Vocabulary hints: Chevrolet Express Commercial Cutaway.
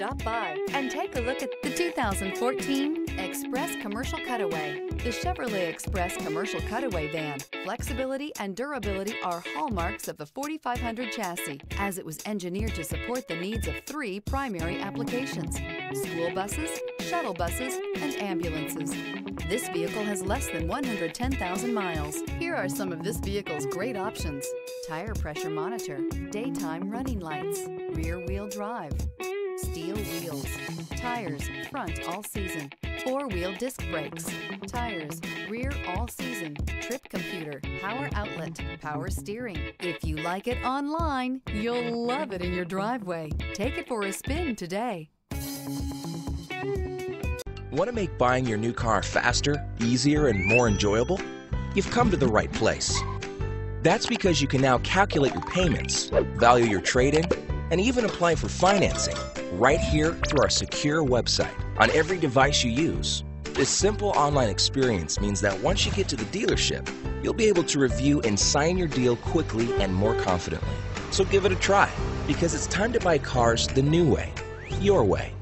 Stop by and take a look at the 2014 Express Commercial Cutaway. The Chevrolet Express Commercial Cutaway van, flexibility and durability are hallmarks of the 4500 chassis, as it was engineered to support the needs of three primary applications: school buses, shuttle buses, and ambulances. This vehicle has less than 110,000 miles. Here are some of this vehicle's great options: tire pressure monitor, daytime running lights, rear-wheel drive, steel wheels, tires front all season, four-wheel disc brakes, tires rear all season, trip computer, power outlet, power steering. If you like it online, you'll love it in your driveway. Take it for a spin today. Want to make buying your new car faster, easier, and more enjoyable? You've come to the right place. That's because you can now calculate your payments, value your trade-in, and even apply for financing right here through our secure website. On every device you use, this simple online experience means that once you get to the dealership, you'll be able to review and sign your deal quickly and more confidently. So give it a try, because it's time to buy cars the new way, your way.